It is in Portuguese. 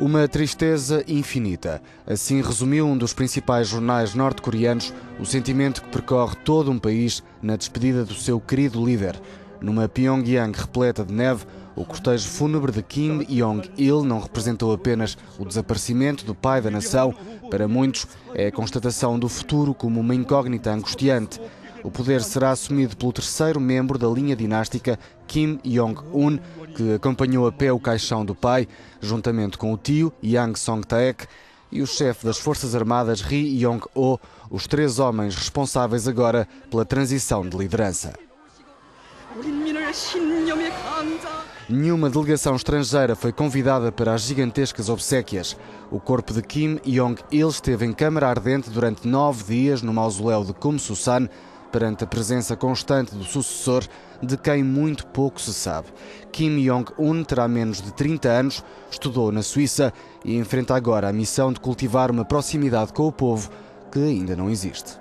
Uma tristeza infinita. Assim resumiu um dos principais jornais norte-coreanos o sentimento que percorre todo um país na despedida do seu querido líder. Numa Pyongyang repleta de neve, o cortejo fúnebre de Kim Jong-il não representou apenas o desaparecimento do pai da nação. Para muitos, é a constatação do futuro como uma incógnita angustiante. O poder será assumido pelo terceiro membro da linha dinástica, Kim Jong-un, que acompanhou a pé o caixão do pai, juntamente com o tio, Yang Song-taek, e o chefe das Forças Armadas, Ri Yong-ho, os três homens responsáveis agora pela transição de liderança. Nenhuma delegação estrangeira foi convidada para as gigantescas obséquias. O corpo de Kim Jong-il esteve em câmara ardente durante 9 dias no mausoléu de Kumsusan, perante a presença constante do sucessor, de quem muito pouco se sabe. Kim Jong-un terá menos de 30 anos, estudou na Suíça e enfrenta agora a missão de cultivar uma proximidade com o povo que ainda não existe.